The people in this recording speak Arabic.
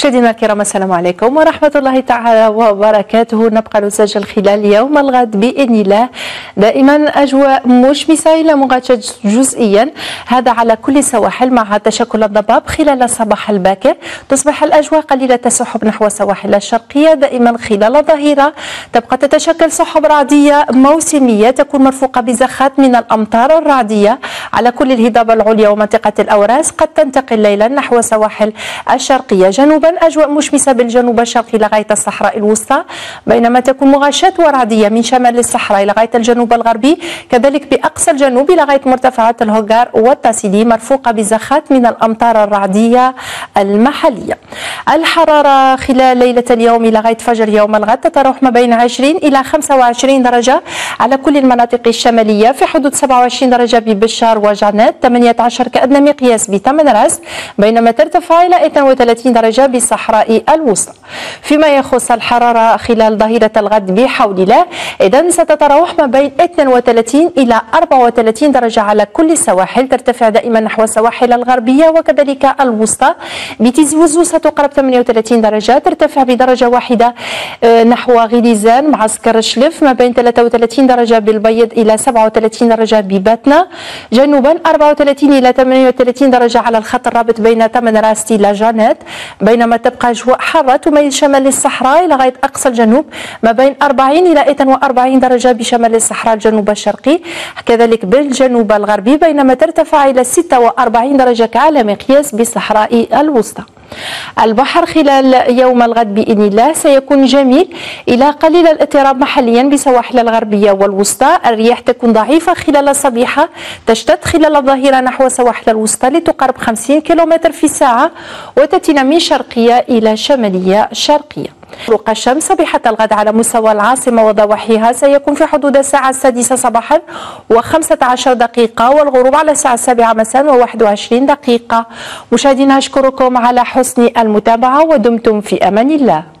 مشاهدينا الكرام السلام عليكم ورحمة الله تعالى وبركاته. نبقى نسجل خلال يوم الغد بإذن الله، دائما أجواء مشمسة إلى مغششة جزئيا، هذا على كل السواحل مع تشكل الضباب خلال الصباح الباكر. تصبح الأجواء قليلة السحب نحو السواحل الشرقية، دائما خلال الظهيرة تبقى تتشكل سحب رعدية موسمية تكون مرفوقة بزخات من الأمطار الرعدية على كل الهضاب العليا ومنطقة الأوراس، قد تنتقل ليلا نحو السواحل الشرقية. جنوبا أجواء مشمسة بالجنوب الشرقي لغاية الصحراء الوسطى، بينما تكون مغشاة ورعدية من شمال الصحراء لغاية الجنوب الغربي، كذلك بأقصى الجنوب لغاية مرتفعات الهوغار والتاسيدي مرفوقة بزخات من الأمطار الرعدية المحلية. الحرارة خلال ليلة اليوم لغاية فجر يوم الغد تتراوح ما بين 20 إلى 25 درجة على كل المناطق الشمالية، في حدود 27 درجة ببشار وجعنات، 18 كأدنى مقياس بتمنراس، بينما ترتفع إلى 32 درجة بالصحراء الوسطى. فيما يخص الحرارة خلال ظهيرة الغد بحول الله، إذن ستتراوح ما بين 32 إلى 34 درجة على كل السواحل، ترتفع دائما نحو السواحل الغربية وكذلك الوسطى. بتيزي وزو ستقرب 38 درجة، ترتفع بدرجة واحدة نحو غليزان معسكر شلف، ما بين 33 درجة بالبيض إلى 37 درجة بباتنا. جنوبا 34 إلى 38 درجة على الخط الرابط بين تمنراس إلى جانات، بينما تبقى أجواء حارة تميل شمال الصحراء لغاية أقصى الجنوب، ما بين 40 إلى 42 درجة بشمال الصحراء الجنوب الشرقي، كذلك بالجنوب الغربي، بينما ترتفع إلى 46 درجة كعلى مقياس بالصحراء الوسطى. البحر خلال يوم الغد بإذن الله سيكون جميل إلى قليل الاضطراب محليا بسواحل الغربية والوسطى. الرياح تكون ضعيفة خلال الصبيحة، تشتد خلال الظهيرة نحو سواحل الوسطى لتقرب 50 كم في الساعة وتتنا من شرقية إلى شمالية شرقية. شروق الشمس صبيحة الغد على مستوى العاصمة وضواحيها سيكون في حدود الساعة 6 صباحا و15 دقيقة، والغروب على الساعة 7 مساء و21 دقيقة. مشاهدينا أشكركم على حسن المتابعة ودمتم في أمان الله.